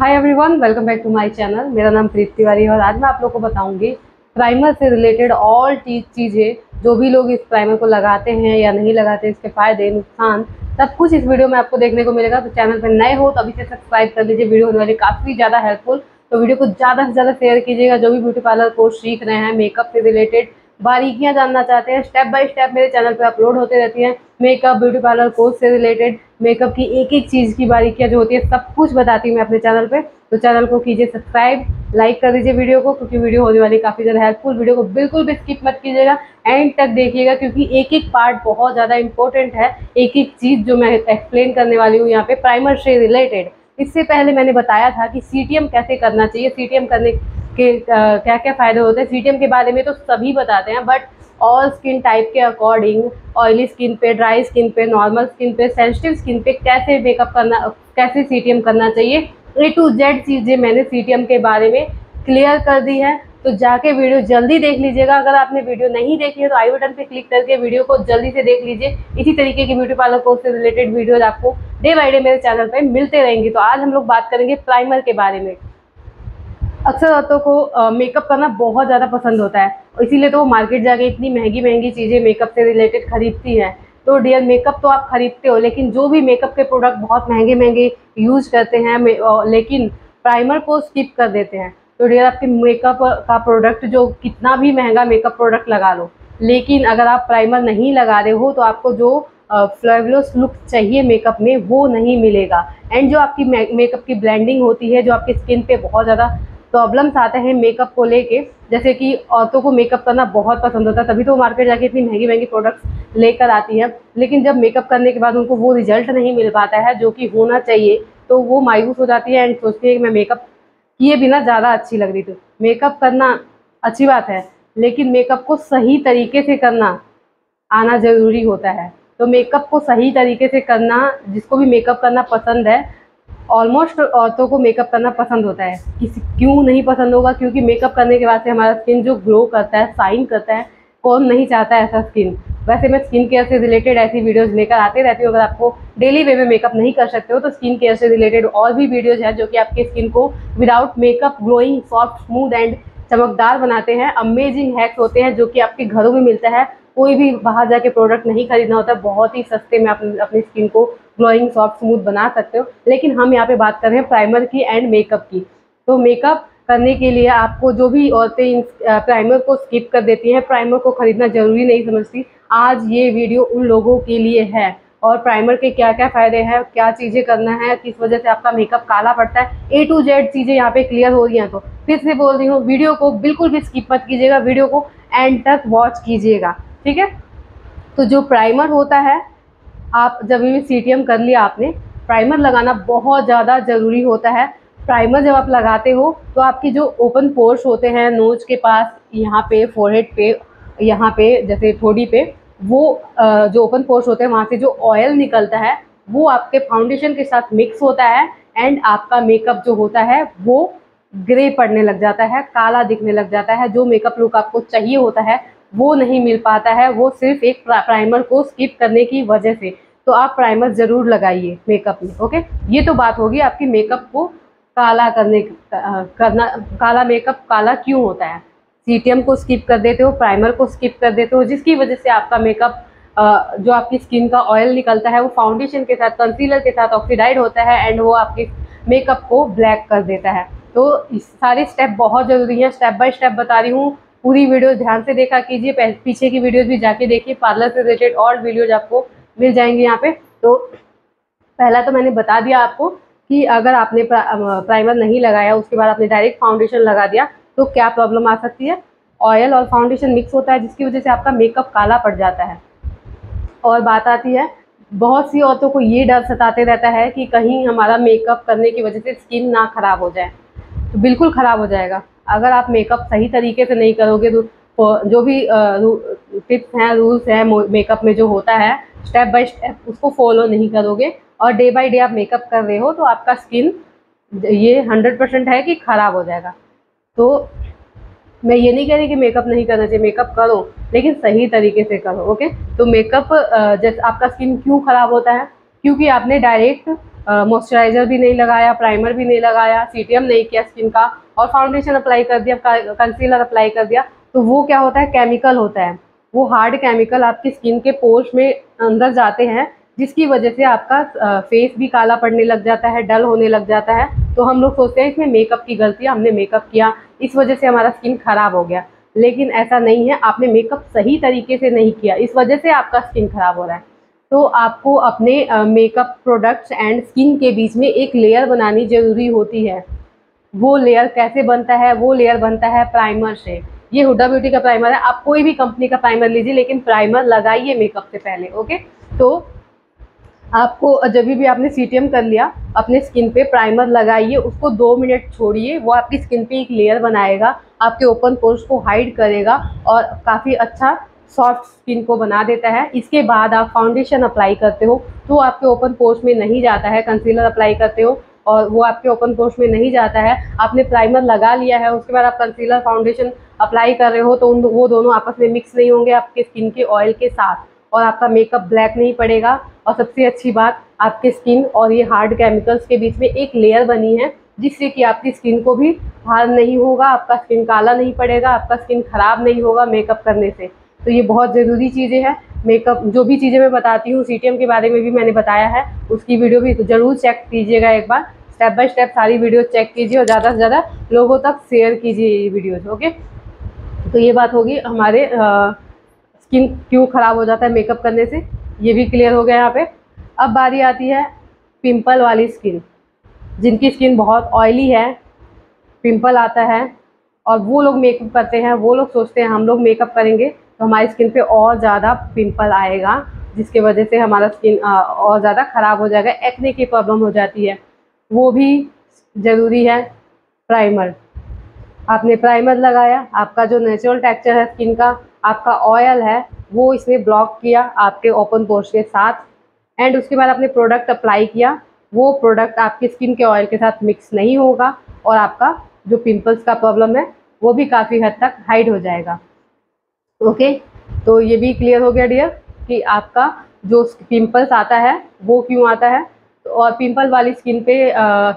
Hi everyone, welcome back to my channel. मेरा नाम प्रीति तिवारी है और आज मैं आप लोगों को बताऊंगी प्राइमर से रिलेटेड ऑल चीज़ें, जो भी लोग इस प्राइमर को लगाते हैं या नहीं लगाते, इसके फायदे नुकसान सब कुछ इस वीडियो में आपको देखने को मिलेगा। तो चैनल पर नए हो तो अभी से सब्सक्राइब कर लीजिए, वीडियो होने वाली काफ़ी ज़्यादा हेल्पफुल। तो वीडियो को ज़्यादा से ज़्यादा शेयर कीजिएगा। जो भी ब्यूटी पार्लर कोर्स सीख रहे हैं, मेकअप से रिलेटेड बारीकियाँ जानना चाहते हैं, स्टेप बाय स्टेप मेरे चैनल पे अपलोड होते रहती हैं। मेकअप, ब्यूटी पार्लर कोर्स से रिलेटेड मेकअप की एक एक चीज़ की बारीकियाँ जो होती है सब कुछ बताती हूँ मैं अपने चैनल पे। तो चैनल को कीजिए सब्सक्राइब, लाइक कर दीजिए वीडियो को, क्योंकि वीडियो होने वाली काफ़ी ज़्यादा हेल्पफुल। वीडियो को बिल्कुल भी स्किप मत कीजिएगा, एंड तक देखिएगा, क्योंकि एक एक पार्ट बहुत ज़्यादा इंपॉर्टेंट है। एक एक चीज़ जो मैं एक्सप्लेन करने वाली हूँ यहाँ पर प्राइमर से रिलेटेड। इससे पहले मैंने बताया था कि CTM कैसे करना चाहिए, CTM करने के क्या क्या फ़ायदे होते हैं। CTM के बारे में तो सभी बताते हैं, बट ऑल स्किन टाइप के अकॉर्डिंग, ऑयली स्किन पे, ड्राई स्किन पे, नॉर्मल स्किन पे, सेंसिटिव स्किन पे कैसे मेकअप करना, कैसे CTM करना चाहिए, A to Z चीज़ें मैंने CTM के बारे में क्लियर कर दी है। तो जाके वीडियो जल्दी देख लीजिएगा। अगर आपने वीडियो नहीं देखी है तो आई बटन पे क्लिक करके वीडियो को जल्दी से देख लीजिए। इसी तरीके की ब्यूटी पार्लर कोर्स से रिलेटेड वीडियोज आपको डे बाय डे मेरे चैनल पे मिलते रहेंगे। तो आज हम लोग बात करेंगे प्राइमर के बारे में। अक्सर औरतों को मेकअप करना बहुत ज़्यादा पसंद होता है, इसीलिए तो वो मार्केट जाके इतनी महंगी महंगी चीज़ें मेकअप से रिलेटेड खरीदती हैं। तो डियर, मेकअप तो आप खरीदते हो, लेकिन जो भी मेकअप के प्रोडक्ट बहुत महंगे महंगे यूज़ करते हैं, लेकिन प्राइमर को स्किप कर देते हैं। तो डियर, आपके मेकअप का प्रोडक्ट जो कितना भी महंगा मेकअप प्रोडक्ट लगा लो, लेकिन अगर आप प्राइमर नहीं लगा रहे हो तो आपको जो फ्लैवलेस लुक चाहिए मेकअप में वो नहीं मिलेगा। एंड जो आपकी मेकअप की ब्लेंडिंग होती है, जो आपकी स्किन पे बहुत ज़्यादा प्रॉब्लम्स आते हैं मेकअप को लेके, जैसे कि औरतों को मेकअप करना बहुत पसंद होता है, तभी तो मार्केट जाके इतनी महंगी महंगी प्रोडक्ट्स लेकर आती हैं, लेकिन जब मेकअप करने के बाद उनको वो रिजल्ट नहीं मिल पाता है जो कि होना चाहिए, तो वो मायूस हो जाती है एंड सोचती है कि मैं मेकअप किए बिना ज़्यादा अच्छी लग रही थी। मेकअप करना अच्छी बात है, लेकिन मेकअप को सही तरीके से करना आना ज़रूरी होता है। तो मेकअप को सही तरीके से करना, जिसको भी मेकअप करना पसंद है, ऑलमोस्ट औरतों को मेकअप करना पसंद होता है। किसी क्यों नहीं पसंद होगा? क्योंकि मेकअप करने के बाद से हमारा स्किन जो ग्लो करता है, शाइन करता है, कौन नहीं चाहता है ऐसा स्किन। वैसे मैं स्किन केयर से रिलेटेड ऐसी वीडियोज़ लेकर आते रहती हूँ। अगर आपको डेली वे में मेकअप नहीं कर सकते हो तो स्किन केयर से रिलेटेड और भी वीडियोज़ हैं जो कि आपके स्किन को without makeup glowing, soft, smooth and चमकदार बनाते हैं। अमेजिंग हैक्स होते हैं जो कि आपके घरों में मिलता है, कोई भी बाहर जाके प्रोडक्ट नहीं खरीदना होता। बहुत ही सस्ते में आप अपनी स्किन को ग्लोइंग, सॉफ्ट, स्मूथ बना सकते हो। लेकिन हम यहाँ पे बात कर रहे हैं प्राइमर की एंड मेकअप की। तो मेकअप करने के लिए आपको, जो भी औरतें प्राइमर को स्किप कर देती हैं, प्राइमर को खरीदना ज़रूरी नहीं समझती, आज ये वीडियो उन लोगों के लिए है। और प्राइमर के क्या क्या फ़ायदे हैं, क्या चीज़ें करना है, किस वजह से आपका मेकअप काला पड़ता है, A to Z चीज़ें यहाँ पे क्लियर हो रही हैं। तो फिर से बोल रही हूँ, वीडियो को बिल्कुल भी स्किप मत कीजिएगा, वीडियो को एंड तक वॉच कीजिएगा, ठीक है। तो जो प्राइमर होता है, आप जब भी CTM कर लिया आपने, प्राइमर लगाना बहुत ज़्यादा ज़रूरी होता है। प्राइमर जब आप लगाते हो तो आपकी जो ओपन पोर्स होते हैं, नोज के पास, यहाँ पे, फोरहेड पे, यहाँ पे जैसे ठोड़ी पे, वो जो ओपन पोर्स होते हैं, वहाँ से जो ऑयल निकलता है वो आपके फाउंडेशन के साथ मिक्स होता है एंड आपका मेकअप जो होता है वो ग्रे पड़ने लग जाता है, काला दिखने लग जाता है। जो मेकअप लुक आपको चाहिए होता है वो नहीं मिल पाता है, वो सिर्फ एक प्राइमर को स्किप करने की वजह से। तो आप प्राइमर ज़रूर लगाइए मेकअप में, ओके। ये तो बात होगी आपकी मेकअप को काला करना काला मेकअप काला क्यों होता है। CTM को स्किप कर देते हो, प्राइमर को स्किप कर देते हो, जिसकी वजह से आपका मेकअप, जो आपकी स्किन का ऑयल निकलता है वो फाउंडेशन के साथ, कंसीलर के साथ ऑक्सीडाइड होता है एंड वो आपके मेकअप को ब्लैक कर देता है। तो सारे स्टेप बहुत ज़रूरी हैं, स्टेप बाय स्टेप बता रही हूँ। पूरी वीडियो ध्यान से देखा कीजिए, पीछे की वीडियोज़ भी जाके देखिए, पार्लर से रिलेटेड और वीडियोज आपको मिल जाएंगे यहाँ पे। तो पहला तो मैंने बता दिया आपको कि अगर आपने प्राइमर नहीं लगाया, उसके बाद आपने डायरेक्ट फाउंडेशन लगा दिया तो क्या प्रॉब्लम आ सकती है। ऑयल और फाउंडेशन मिक्स होता है, जिसकी वजह से आपका मेकअप काला पड़ जाता है। और बात आती है, बहुत सी औरतों को ये डर सताते रहता है कि कहीं हमारा मेकअप करने की वजह से स्किन ना ख़राब हो जाए। तो बिल्कुल ख़राब हो जाएगा अगर आप मेकअप सही तरीके से नहीं करोगे। तो जो भी टिप्स हैं, रूल्स हैं मेकअप में जो होता है, स्टेप बाय स्टेप उसको फॉलो नहीं करोगे और डे बाय डे आप मेकअप कर रहे हो तो आपका स्किन, ये 100% है कि ख़राब हो जाएगा। तो मैं ये नहीं कह रही कि मेकअप नहीं करना चाहिए, मेकअप करो, लेकिन सही तरीके से करो, ओके। तो मेकअप, जैसे आपका स्किन क्यों ख़राब होता है, क्योंकि आपने डायरेक्ट मॉइस्चराइजर भी नहीं लगाया, प्राइमर भी नहीं लगाया, सीटीएम नहीं किया स्किन का, और फाउंडेशन अप्लाई कर दिया, कंसीलर अप्लाई कर दिया, तो वो क्या होता है, केमिकल होता है। वो हार्ड केमिकल आपकी स्किन के पोर्स में अंदर जाते हैं, जिसकी वजह से आपका फेस भी काला पड़ने लग जाता है, डल होने लग जाता है। तो हम लोग सोचते हैं इसमें मेकअप की गलती है, हमने मेकअप किया, इस वजह से हमारा स्किन खराब हो गया, लेकिन ऐसा नहीं है। आपने मेकअप सही तरीके से नहीं किया, इस वजह से आपका स्किन खराब हो रहा है। तो आपको अपने मेकअप प्रोडक्ट्स एंड स्किन के बीच में एक लेयर बनानी ज़रूरी होती है। वो लेयर कैसे बनता है? वो लेयर बनता है प्राइमर से। ये हुड्डा ब्यूटी का प्राइमर है, आप कोई भी कंपनी का प्राइमर लीजिए, लेकिन प्राइमर लगाइए मेकअप से पहले। ओके, तो आपको जब भी आपने सीटीएम कर लिया, अपने स्किन पे प्राइमर लगाइए, उसको 2 मिनट छोड़िए, वो आपकी स्किन पे एक लेयर बनाएगा, आपके ओपन पोर्स को हाइड करेगा और काफ़ी अच्छा सॉफ्ट स्किन को बना देता है। इसके बाद आप फाउंडेशन अप्लाई करते हो तो आपके ओपन पोर्स में नहीं जाता है, कंसीलर अप्लाई करते हो और वो आपके ओपन पोर्स में नहीं जाता है, आपने प्राइमर लगा लिया है, उसके बाद आप कंसीलर फाउंडेशन अप्लाई कर रहे हो तो वो दोनों आपस में मिक्स नहीं होंगे आपके स्किन के ऑयल के साथ, और आपका मेकअप ब्लैक नहीं पड़ेगा। और सबसे अच्छी बात, आपके स्किन और ये हार्ड केमिकल्स के बीच में एक लेयर बनी है, जिससे कि आपकी स्किन को भी हार नहीं होगा, आपका स्किन काला नहीं पड़ेगा, आपका स्किन खराब नहीं होगा मेकअप करने से। तो ये बहुत ज़रूरी चीज़ें हैं। मेकअप जो भी चीज़ें मैं बताती हूँ, सीटीएम के बारे में भी मैंने बताया है, उसकी वीडियो भी ज़रूर चेक कीजिएगा, एक बार स्टेप बाय स्टेप सारी वीडियो चेक कीजिए और ज़्यादा से ज़्यादा लोगों तक शेयर कीजिए ये वीडियोज़। ओके, तो ये बात होगी हमारे स्किन क्यों ख़राब हो जाता है मेकअप करने से, ये भी क्लियर हो गया। यहाँ पे अब बारी आती है पिंपल वाली स्किन, जिनकी स्किन बहुत ऑयली है, पिंपल आता है और वो लोग मेकअप करते हैं, वो लोग सोचते हैं हम लोग मेकअप करेंगे तो हमारी स्किन पे और ज़्यादा पिंपल आएगा, जिसके वजह से हमारा स्किन और ज़्यादा ख़राब हो जाएगा, एक्ने की प्रॉब्लम हो जाती है। वो भी ज़रूरी है प्राइमर। आपने प्राइमर लगाया, आपका जो नेचुरल टेक्सचर है स्किन का, आपका ऑयल है, वो इसने ब्लॉक किया आपके ओपन पोर्स के साथ, एंड उसके बाद आपने प्रोडक्ट अप्लाई किया, वो प्रोडक्ट आपकी स्किन के ऑयल के साथ मिक्स नहीं होगा और आपका जो पिंपल्स का प्रॉब्लम है वो भी काफ़ी हद तक हाइड हो जाएगा। ओके, तो ये भी क्लियर हो गया डियर कि आपका जो पिंपल्स आता है वो क्यों आता है, और पिंपल वाली स्किन पे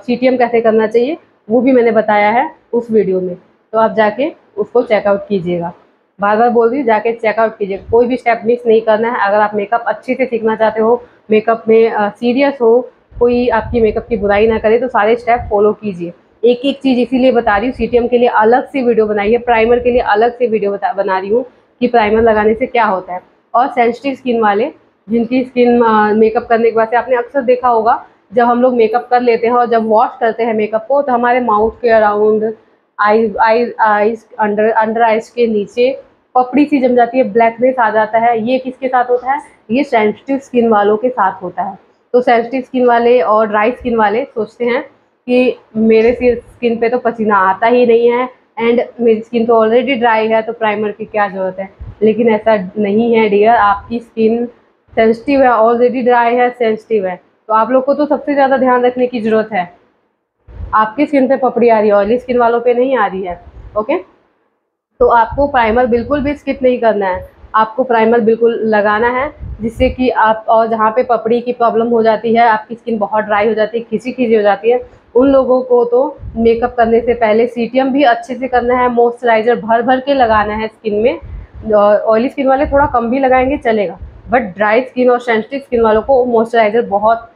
सीटीएम कैसे करना चाहिए वो भी मैंने बताया है उस वीडियो में, तो आप जाके उसको चेकआउट कीजिएगा। बार बार बोल रही, जाके चेकआउट कीजिए, कोई भी स्टेप मिस नहीं करना है। अगर आप मेकअप अच्छे से सीखना चाहते हो, मेकअप में सीरियस हो, कोई आपकी मेकअप की बुराई ना करे, तो सारे स्टेप फॉलो कीजिए, एक एक चीज़। इसीलिए बता रही हूँ, सीटीएम के लिए अलग से वीडियो बनाई है, प्राइमर के लिए अलग से वीडियो बना रही हूँ कि प्राइमर लगाने से क्या होता है। और सेंसिटिव स्किन वाले, जिनकी स्किन मेकअप करने के बाद से आपने अक्सर देखा होगा, जब हम लोग मेकअप कर लेते हैं और जब वॉश करते हैं मेकअप को, तो हमारे माउथ के अराउंड, आईज अंडर आइज के नीचे पपड़ी सी जम जाती है, ब्लैकनेस आ जाता है। ये किसके साथ होता है? ये सेंसिटिव स्किन वालों के साथ होता है। तो सेंसिटिव स्किन वाले और ड्राई स्किन वाले सोचते हैं कि मेरे स्किन पे तो पसीना आता ही नहीं है एंड मेरी स्किन तो ऑलरेडी ड्राई है, तो प्राइमर की क्या ज़रूरत है। लेकिन ऐसा नहीं है डियर, आपकी स्किन सेंसिटिव है, ऑलरेडी ड्राई है, सेंसिटिव है, तो आप लोग को तो सबसे ज़्यादा ध्यान रखने की ज़रूरत है। आपकी स्किन पे पपड़ी आ रही है, ऑयली स्किन वालों पे नहीं आ रही है। ओके, तो आपको प्राइमर बिल्कुल भी स्किप नहीं करना है, आपको प्राइमर बिल्कुल लगाना है, जिससे कि आप, और जहाँ पे पपड़ी की प्रॉब्लम हो जाती है, आपकी स्किन बहुत ड्राई हो जाती है, खिंची खिंची हो जाती है, उन लोगों को तो मेकअप करने से पहले सीटीएम भी अच्छे से करना है, मॉइस्चराइजर भर भर के लगाना है स्किन में। ऑयली स्किन वाले थोड़ा कम भी लगाएंगे चलेगा, बट ड्राई स्किन और सेंसिटिव स्किन वालों को मॉइस्चराइजर बहुत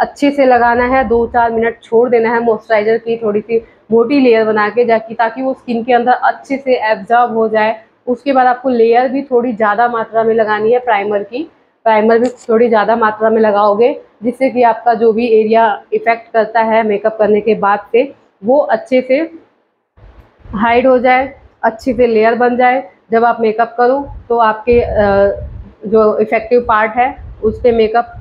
अच्छे से लगाना है, 2-4 मिनट छोड़ देना है मॉइस्चराइजर की थोड़ी सी मोटी लेयर बना के, ताकि वो स्किन के अंदर अच्छे से एब्जॉर्ब हो जाए। उसके बाद आपको लेयर भी थोड़ी ज़्यादा मात्रा में लगानी है प्राइमर की, प्राइमर भी थोड़ी ज़्यादा मात्रा में लगाओगे, जिससे कि आपका जो भी एरिया इफेक्ट करता है मेकअप करने के बाद से, वो अच्छे से हाइड हो जाए, अच्छे से लेयर बन जाए। जब आप मेकअप करो तो आपके जो इफेक्टिव पार्ट है उस पर मेकअप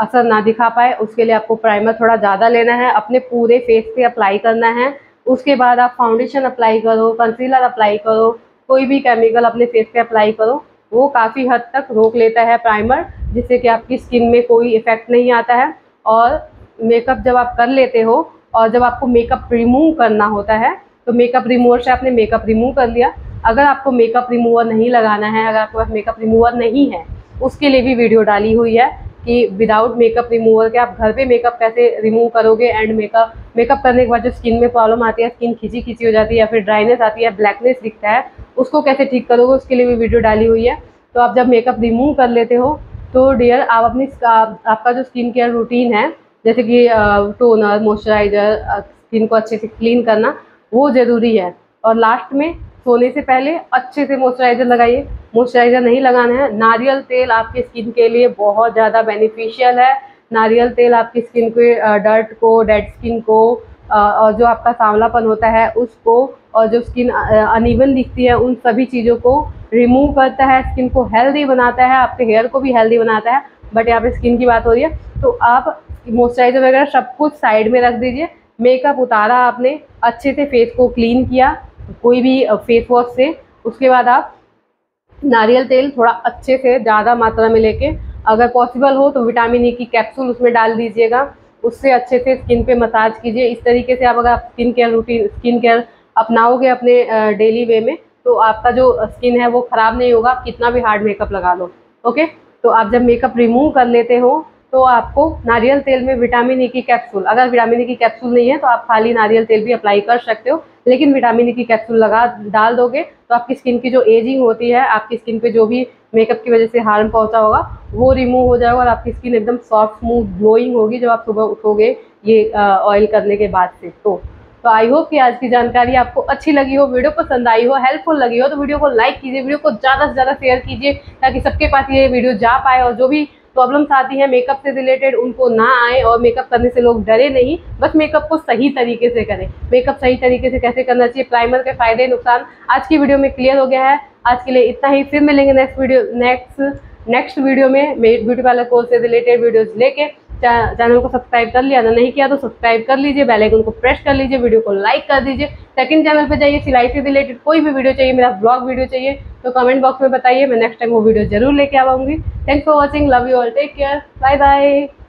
असर ना दिखा पाए, उसके लिए आपको प्राइमर थोड़ा ज़्यादा लेना है, अपने पूरे फेस पे अप्लाई करना है। उसके बाद आप फाउंडेशन अप्लाई करो, कंसीलर अप्लाई करो, कोई भी केमिकल अपने फेस पे अप्लाई करो, वो काफ़ी हद तक रोक लेता है प्राइमर, जिससे कि आपकी स्किन में कोई इफ़ेक्ट नहीं आता है। और मेकअप जब आप कर लेते हो और जब आपको मेकअप रिमूव करना होता है, तो मेकअप रिमूवर से आपने मेकअप रिमूव कर लिया। अगर आपको मेकअप रिमूवर नहीं लगाना है, अगर आपके पास मेकअप रिमूवर नहीं है, उसके लिए भी वीडियो डाली हुई है, कि विदाउट मेकअप रिमूवर के आप घर पे मेकअप कैसे रिमूव करोगे एंड मेकअप करने के बाद जो स्किन में प्रॉब्लम आती है, स्किन खिंची खिंची हो जाती है या फिर ड्राइनेस आती है, ब्लैकनेस दिखता है, उसको कैसे ठीक करोगे, उसके लिए भी वीडियो डाली हुई है। तो आप जब मेकअप रिमूव कर लेते हो तो डियर आप अपनी आपका जो स्किन केयर रूटीन है जैसे कि टोनर, मॉइस्चराइज़र, स्किन को अच्छे से क्लीन करना वो ज़रूरी है। और लास्ट में सोने से पहले अच्छे से मॉइस्चराइज़र लगाइए। मॉइस्चराइज़र नहीं लगाना है, नारियल तेल आपकी स्किन के लिए बहुत ज़्यादा बेनिफिशियल है। नारियल तेल आपकी स्किन के डर्ट को, डेड स्किन को और जो आपका सांवलापन होता है उसको और जो स्किन अनइवन दिखती है उन सभी चीज़ों को रिमूव करता है, स्किन को हेल्दी बनाता है, आपके हेयर को भी हेल्दी बनाता है। बट यहाँ पे स्किन की बात हो रही है तो आप मॉइस्चराइज़र वगैरह सब कुछ साइड में रख दीजिए। मेकअप उतारा आपने, अच्छे से फेस को क्लीन किया कोई भी फेस वॉश से, उसके बाद आप नारियल तेल थोड़ा अच्छे से ज़्यादा मात्रा में लेके अगर पॉसिबल हो तो विटामिन ई की कैप्सूल उसमें डाल दीजिएगा, उससे अच्छे से स्किन पे मसाज कीजिए। इस तरीके से आप अगर skin care routine, skin care अपनाओगे अपने डेली वे में तो आपका जो स्किन है वो ख़राब नहीं होगा, आप कितना भी हार्ड मेकअप लगा लो। ओके, तो आप जब मेकअप रिमूव कर लेते हो तो आपको नारियल तेल में विटामिन ई की कैप्सूल, अगर विटामिन ई की कैप्सूल नहीं है तो आप खाली नारियल तेल भी अप्लाई कर सकते हो, लेकिन विटामिन ई की कैप्सूल लगा डाल दोगे तो आपकी स्किन की जो एजिंग होती है, आपकी स्किन पे जो भी मेकअप की वजह से हार्म पहुंचा होगा वो रिमूव हो जाएगा और आपकी स्किन एकदम सॉफ्ट, स्मूथ, ग्लोइंग होगी जब आप सुबह उठोगे ये ऑयल करने के बाद से। तो आई होप कि आज की जानकारी आपको अच्छी लगी हो, वीडियो पसंद आई हो, हेल्पफुल लगी हो तो वीडियो को लाइक कीजिए, वीडियो को ज़्यादा से ज़्यादा शेयर कीजिए ताकि सबके पास ये वीडियो जा पाए और जो भी प्रॉब्लम्स आती है मेकअप से रिलेटेड उनको ना आए और मेकअप करने से लोग डरे नहीं, बस मेकअप को सही तरीके से करें। मेकअप सही तरीके से कैसे करना चाहिए, प्राइमर के फायदे नुकसान आज की वीडियो में क्लियर हो गया है। आज के लिए इतना ही, फिर मिलेंगे नेक्स्ट वीडियो में ब्यूटी पार्लर कोर्स से रिलेटेड वीडियोस लेके। चैनल को सब्सक्राइब कर लिया, अगर नहीं किया तो सब्सक्राइब कर लीजिए, बेल आइकन को प्रेस कर लीजिए, वीडियो को लाइक कर दीजिए। सेकंड चैनल पर जाइए, सिलाई से रिलेटेड कोई भी वीडियो चाहिए, मेरा ब्लॉग वीडियो चाहिए तो कमेंट बॉक्स में बताइए, मैं नेक्स्ट टाइम वो वीडियो जरूर लेके आऊँगी। Thanks for watching, love you all, take care, bye bye.